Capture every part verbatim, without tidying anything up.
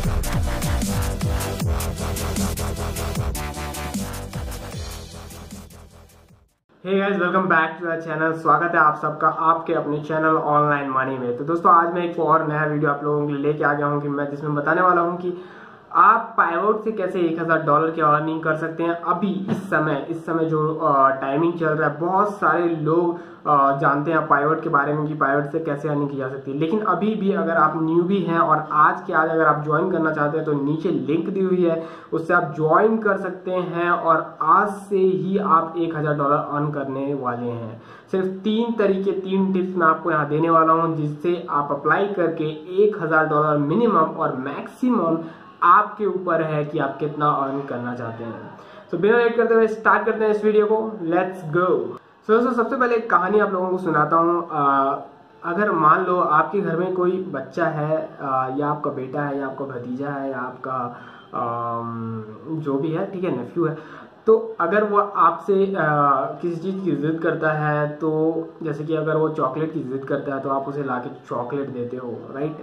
Hey guys, welcome back to our channel. स्वागत है आप सबका आपके अपने चैनल ऑनलाइन मनी में। तो दोस्तों, आज मैं एक और नया वीडियो आप लोगों के लिए लेके आ गया हूँ कि मैं जिसमें बताने वाला हूँ कि आप पाइवोट से कैसे एक हज़ार डॉलर की अर्निंग कर सकते हैं। अभी इस समय इस समय जो टाइमिंग चल रहा है, बहुत सारे लोग आ, जानते हैं पाइवोट के बारे में कि पाइवोट से कैसे अर्निंग की जा सकती है। लेकिन अभी भी अगर आप न्यू भी हैं और आज के आज अगर आप ज्वाइन करना चाहते हैं तो नीचे लिंक दी हुई है, उससे आप ज्वाइन कर सकते हैं और आज से ही आप एक हज़ार डॉलर अर्न करने वाले हैं। सिर्फ तीन तरीके तीन टिप्स मैं आपको यहाँ देने वाला हूँ जिससे आप अप्लाई करके एक हज़ार डॉलर मिनिमम और मैक्सिमम आपके ऊपर है कि आप कितना अर्न करना चाहते हैं। तो बिना लेट करते हुए स्टार्ट करते हैं इस वीडियो को। Let's go. सो दोस्तों, सबसे पहले एक कहानी आप लोगों को सुनाता हूँ। अगर मान लो आपके घर में कोई बच्चा है आ, या आपका बेटा है या आपका भतीजा है या आपका आ, जो भी है, ठीक है, नेफ्यू है, तो अगर वो आपसे किसी चीज़ की ज़िद करता है, तो जैसे कि अगर वो चॉकलेट की ज़िद करता है तो आप उसे ला के चॉकलेट देते हो, राइट।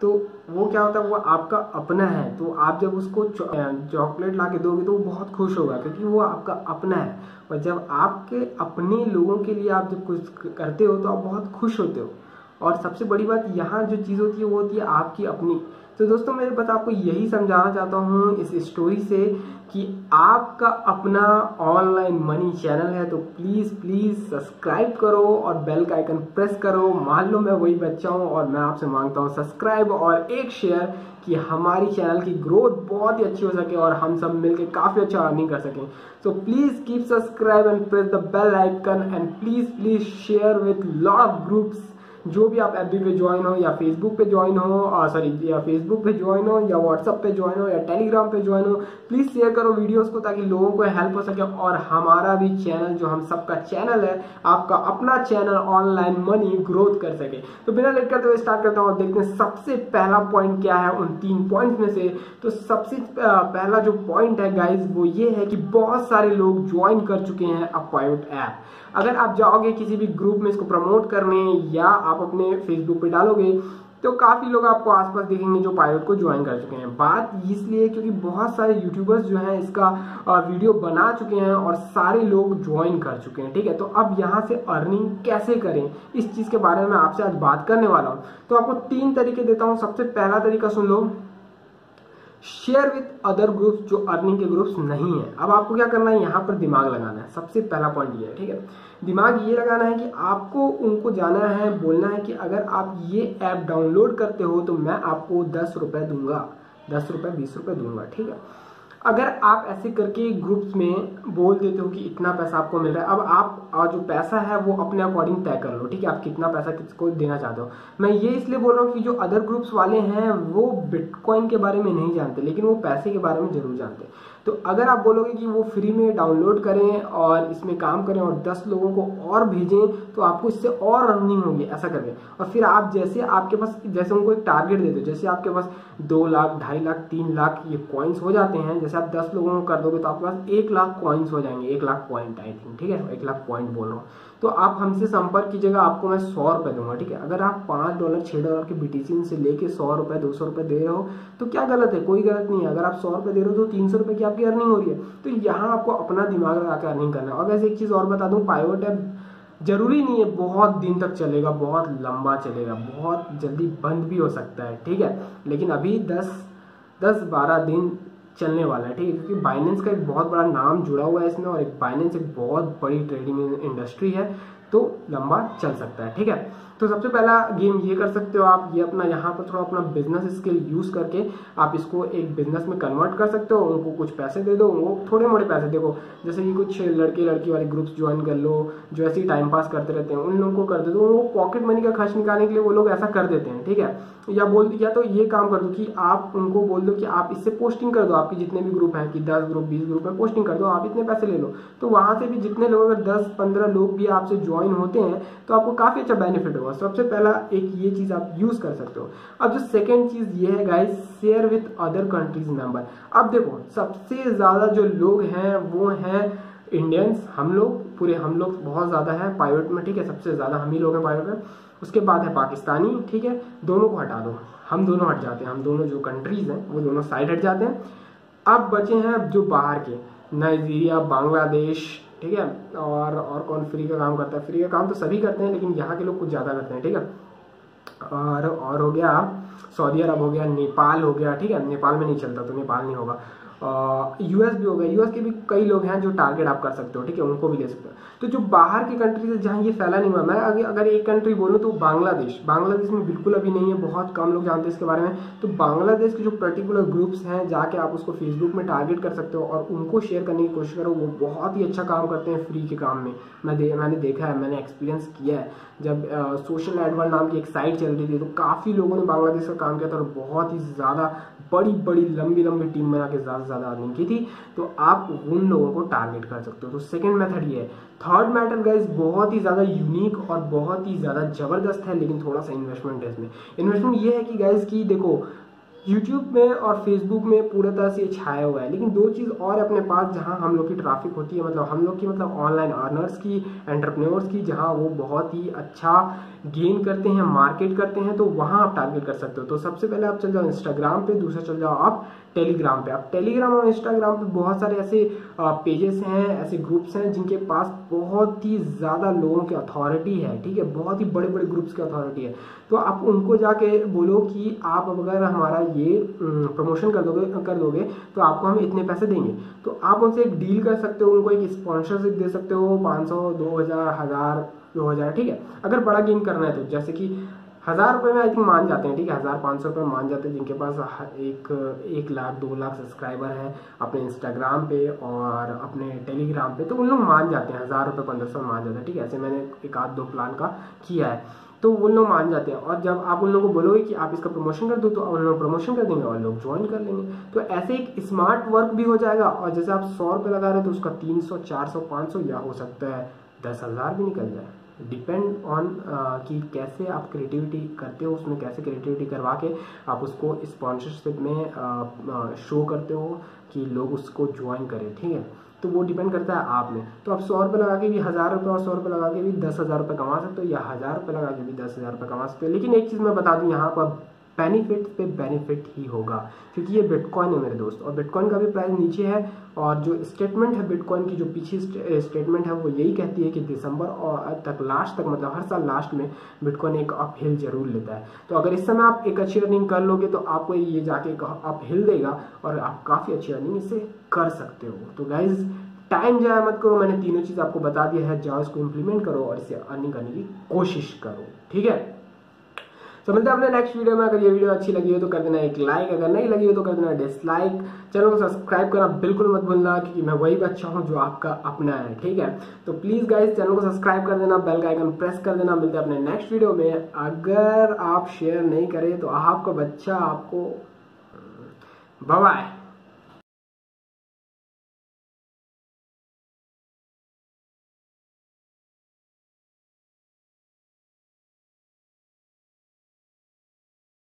तो वो क्या होता है, वो आपका अपना है। तो आप जब उसको चॉकलेट ला के दोगे तो वो बहुत खुश होगा क्योंकि वो आपका अपना है। और जब आपके अपने लोगों के लिए आप जब कुछ करते हो तो आप बहुत खुश होते हो। और सबसे बड़ी बात यहाँ जो चीज़ होती है वो होती है आपकी अपनी। तो दोस्तों, मैं बस आपको यही समझाना चाहता हूँ इस स्टोरी से कि आपका अपना ऑनलाइन मनी चैनल है, तो प्लीज़ प्लीज़ सब्सक्राइब करो और बेल का आइकन प्रेस करो। मान लो मैं वही बच्चा हूँ और मैं आपसे मांगता हूँ सब्सक्राइब और एक शेयर कि हमारी चैनल की ग्रोथ बहुत ही अच्छी हो सके और हम सब मिलकर काफ़ी अच्छा अर्निंग कर सकें। तो please keep subscribe and press the bell icon and please please share with lot of groups. जो भी आप एफ बी पे ज्वाइन हो या फेसबुक पे ज्वाइन हो, सॉरी या फेसबुक पे ज्वाइन हो या व्हाट्सअप पे ज्वाइन हो या टेलीग्राम पे ज्वाइन हो, प्लीज़ शेयर करो वीडियोस को ताकि लोगों को हेल्प हो सके और हमारा भी चैनल, जो हम सबका चैनल है, आपका अपना चैनल ऑनलाइन मनी ग्रोथ कर सके। तो बिना लेट करते हुए स्टार्ट करता हूँ और देखते हैं सबसे पहला पॉइंट क्या है उन तीन पॉइंट्स में से। तो सबसे पहला जो पॉइंट है गाइज वो ये है कि बहुत सारे लोग ज्वाइन कर चुके हैं अब पाइवोट ऐप। अगर आप जाओगे किसी भी ग्रुप में इसको प्रमोट करने या आप अपने फेसबुक पे डालोगे तो काफ़ी लोग आपको आसपास देखेंगे जो पाइवोट को ज्वाइन कर चुके हैं। बात इसलिए क्योंकि बहुत सारे यूट्यूबर्स जो हैं इसका वीडियो बना चुके हैं और सारे लोग ज्वाइन कर चुके हैं, ठीक है। तो अब यहाँ से अर्निंग कैसे करें, इस चीज़ के बारे में आपसे आज बात करने वाला हूँ। तो आपको तीन तरीके देता हूँ। सबसे पहला तरीका सुन लो, शेयर विथ अदर ग्रुप्स, जो अर्निंग के ग्रुप्स नहीं है। अब आपको क्या करना है, यहाँ पर दिमाग लगाना है। सबसे पहला पॉइंट ये है, ठीक है। दिमाग ये लगाना है कि आपको उनको जाना है, बोलना है कि अगर आप ये ऐप डाउनलोड करते हो तो मैं आपको दस रुपये दूंगा, दस रुपये बीस रुपये दूंगा, ठीक है। अगर आप ऐसे करके ग्रुप्स में बोल देते हो कि इतना पैसा आपको मिल रहा है, अब आप जो पैसा है वो अपने अकॉर्डिंग तय कर लो, ठीक है, आप कितना पैसा किसको देना चाहते हो। मैं ये इसलिए बोल रहा हूँ कि जो अदर ग्रुप्स वाले हैं वो बिटकॉइन के बारे में नहीं जानते, लेकिन वो पैसे के बारे में ज़रूर जानते हैं। तो अगर आप बोलोगे कि वो फ्री में डाउनलोड करें और इसमें काम करें और दस लोगों को और भेजें तो आपको इससे और अर्निंग होगी, ऐसा करके। और फिर आप जैसे आपके पास, जैसे उनको एक टारगेट देते हो, जैसे आपके पास दो लाख ढाई लाख तीन लाख ये कॉइन्स हो जाते हैं, जैसे आप दस लोगों को कर दोगे तो आपके पास एक लाख कॉइन्स हो जाएंगे, एक लाख पॉइंट आई थिंक, ठीक है, एक लाख पॉइंट बोल रहा हूँ। तो आप हमसे संपर्क कीजिएगा, आपको मैं सौ रुपये दूंगा, ठीक है। अगर आप पाँच डॉलर छः डॉलर के बी टी सी से लेके सौ रुपये दो सौ रुपये दे रहे हो तो क्या गलत है, कोई गलत नहीं है। अगर आप सौ रुपये दे रहे हो तो तीन सौ रुपये की आपकी अर्निंग हो रही है। तो यहाँ आपको अपना दिमाग लगा के अर्निंग करना है। और वैसे एक चीज़ और बता दूँ, पाइवोट ऐप जरूरी नहीं है बहुत दिन तक चलेगा, बहुत लंबा चलेगा, बहुत जल्दी बंद भी हो सकता है, ठीक है। लेकिन अभी दस दस बारह दिन चलने वाला है, ठीक है, क्योंकि बाइनेंस का एक बहुत बड़ा नाम जुड़ा हुआ है इसमें और एक बाइनेंस एक बहुत बड़ी ट्रेडिंग इंडस्ट्री है, तो लंबा चल सकता है, ठीक है। तो सबसे पहला गेम ये कर सकते हो आप, ये अपना यहाँ पर थोड़ा अपना बिजनेस स्किल यूज़ करके आप इसको एक बिजनेस में कन्वर्ट कर सकते हो। उनको कुछ पैसे दे दो, वो थोड़े मोटे पैसे देखो, जैसे कि कुछ लड़के लड़की वाले ग्रुप्स ज्वाइन कर लो जो ऐसे ही टाइम पास करते रहते हैं, उन लोगों को कर दे दो। वो पॉकेट मनी का खर्च निकालने के लिए वो लोग ऐसा कर देते हैं, ठीक है। या बोल या तो ये काम कर दो कि आप उनको बोल दो कि आप इससे पोस्टिंग कर दो, आपके जितने भी ग्रुप हैं कि दस ग्रुप बीस ग्रुप में पोस्टिंग कर दो, आप इतने पैसे ले लो। तो वहाँ से भी जितने लोग, अगर दस पंद्रह लोग भी आपसे ज्वाइन होते हैं तो आपको काफ़ी अच्छा बेनिफिट होगा। सबसे पहला एक ये चीज़ आप यूज़ कर सकते हो। अब जो सेकेंड चीज़ ये है guys, share with other countries member. अब देखो सबसे ज़्यादा जो लोग हैं वो हैं इंडियंस हम लोग पूरे हम लोग बहुत ज़्यादा हैं पाइवट में, ठीक है, सबसे ज़्यादा हम ही लोग हैं पाइवट में। उसके बाद है पाकिस्तानी, ठीक है, दोनों को हटा दो, हम दोनों हट जाते हैं, हम दोनों जो कंट्रीज़ हैं वो दोनों साइड हट जाते हैं। अब बचे हैं अब जो बाहर के, नाइजीरिया, बांग्लादेश, ठीक है, और और कौन फ्री का काम करता है, फ्री का काम तो सभी करते हैं लेकिन यहाँ के लोग कुछ ज़्यादा करते हैं, ठीक है, और और हो गया सऊदी अरब, हो गया नेपाल, हो गया, ठीक है, नेपाल में नहीं चलता तो नेपाल नहीं होगा, यूएस भी हो गया, यूएस के भी कई लोग हैं जो टारगेट आप कर सकते हो, ठीक है, उनको भी ले सकते हो। तो जो बाहर की कंट्री से जहाँ ये फैला नहीं हुआ, मैं अगर एक कंट्री बोलूँ तो बांग्लादेश, बांग्लादेश में बिल्कुल अभी नहीं है, बहुत कम लोग जानते हैं इसके बारे में। तो बांग्लादेश के जो पर्टिकुलर ग्रुप्स हैं जाके आप उसको फेसबुक में टारगेट कर सकते हो और उनको शेयर करने की कोशिश करो, वो बहुत ही अच्छा काम करते हैं फ्री के काम में। मैं दे, मैंने देखा है, मैंने एक्सपीरियंस किया है। जब सोशल एडवर्ड नाम की एक साइट चल रही थी तो काफ़ी लोगों ने बांग्लादेश का काम किया था और बहुत ही ज़्यादा बड़ी बड़ी लंबी लंबी टीम बना के ज़्यादा ज़्यादा अर्निंग की थी। तो आप उन लोगों को टारगेट कर सकते हो। तो सेकंड मेथड ये है। थर्ड मेथड गाइस बहुत ही ज़्यादा यूनिक और बहुत ही ज़्यादा ज़बरदस्त है, लेकिन थोड़ा सा इन्वेस्टमेंट है इसमें। इन्वेस्टमेंट ये है कि गाइस कि देखो यूट्यूब में और फेसबुक में पूरा तरह से छाया हुआ है, लेकिन दो चीज़ और अपने पास जहाँ हम लोग की ट्रैफिक होती है, मतलब हम लोग की, मतलब ऑनलाइन अर्नर्स की, एंटरप्रेन्योर्स की, जहाँ वो बहुत ही अच्छा गेन करते हैं, मार्केट करते हैं, तो वहाँ आप टारगेट कर सकते हो। तो सबसे पहले आप चल जाओ इंस्टाग्राम पे, दूसरा चल जाओ आप टेलीग्राम पे। आप टेलीग्राम और इंस्टाग्राम पे बहुत सारे ऐसे पेजेस हैं, ऐसे ग्रुप्स हैं जिनके पास बहुत ही ज़्यादा लोगों की अथॉरिटी है, ठीक है, बहुत ही बड़े बड़े ग्रुप्स की अथॉरिटी है। तो आप उनको जाके बोलो कि आप अगर हमारा ये प्रमोशन कर दोगे कर दोगे तो आपको हम इतने पैसे देंगे। तो आप उनसे एक डील कर सकते हो, उनको एक स्पॉन्सरशिप दे सकते हो, पाँच सौ, दो हज़ार, हज़ार, दो हज़ार, ठीक है, अगर बड़ा गेम करना है तो। जैसे कि हज़ार रुपये में आई थिंक मान जाते हैं, ठीक है, हज़ार पाँच सौ रुपये मान जाते हैं जिनके पास एक एक लाख दो लाख सब्सक्राइबर हैं अपने इंस्टाग्राम पे और अपने टेलीग्राम पे, तो उन लोग मान जाते हैं हज़ार रुपये पंद्रह सौ मान जाते हैं, ठीक है, ऐसे मैंने एक आध दो प्लान का किया है, तो उन लोग मान जाते हैं। और जब आप उन लोगों को बोलोगे कि आप इसका प्रमोशन कर दो तो उन लोग प्रमोशन कर देंगे और लोग ज्वाइन कर लेंगे। तो ऐसे एक स्मार्ट वर्क भी हो जाएगा। और जैसे आप सौ रुपये लगा रहे हो तो उसका तीन सौ चार सौ पाँच सौ या हो सकता है दस हज़ार भी निकल जाए, डिपेंड ऑन कि कैसे आप क्रिएटिविटी करते हो, उसमें कैसे क्रिएटिविटी करवा के आप उसको स्पॉन्सरशिप में आ, आ, शो करते हो कि लोग उसको ज्वाइन करें, ठीक है, तो वो डिपेंड करता है आप में। तो आप सौ रुपये लगा के भी हज़ार रुपये और सौ रुपये लगा के भी दस हज़ार रुपये कमा सकते हो, या हज़ार रुपये लगा के भी दस हज़ार रुपये कमा सकते हो। लेकिन एक चीज़ मैं बता दूँ, यहाँ पर बेनिफिट पे बेनिफिट ही होगा, क्योंकि ये बिटकॉइन है मेरे दोस्त, और बिटकॉइन का भी प्राइस नीचे है। और जो स्टेटमेंट है बिटकॉइन की, जो पीछे स्टेटमेंट है, वो यही कहती है कि दिसंबर और तक लास्ट तक, मतलब हर साल लास्ट में बिटकॉइन एक अपहिल जरूर लेता है। तो अगर इस समय आप एक अच्छी अर्निंग कर लोगे तो आपको ये जाके अपहिल देगा और आप काफ़ी अच्छी अर्निंग इससे कर सकते हो। तो गाइज टाइम जाया मत करो, मैंने तीनों चीज़ आपको बता दिया है, जाओ इसको इम्प्लीमेंट करो और इसे अर्निंग करने की कोशिश करो, ठीक है। तो मिलते हैं अपने नेक्स्ट वीडियो में। अगर ये वीडियो अच्छी लगी हो तो कर देना एक लाइक, अगर नहीं लगी हो तो कर देना डिसलाइक। चैनल को सब्सक्राइब करना बिल्कुल मत भूलना, क्योंकि मैं वही बच्चा हूँ जो आपका अपना है, ठीक है। तो प्लीज़ गाइस चैनल को सब्सक्राइब कर देना, बेल का आइकन प्रेस कर देना। मिलते हैं अपने नेक्स्ट वीडियो में। अगर आप शेयर नहीं करें तो आपका बच्चा आपको, बाय बाय।